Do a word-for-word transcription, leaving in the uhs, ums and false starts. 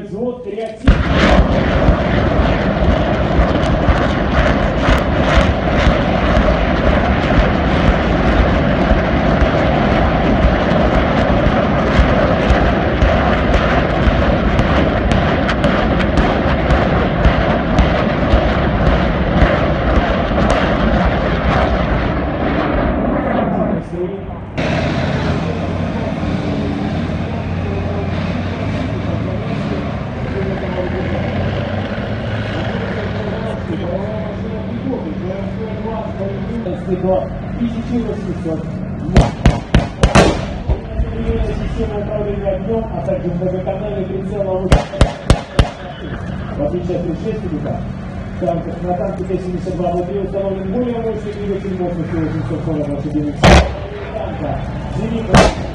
Взвод креатив. тысяча восемьсот. Система управления огнем, а также многоканальный прицел. В отличие от предшественника, на танке Т семьдесят два внутри установлен более мощный двигатель мощностью восемьсот сорок лошадиных сил.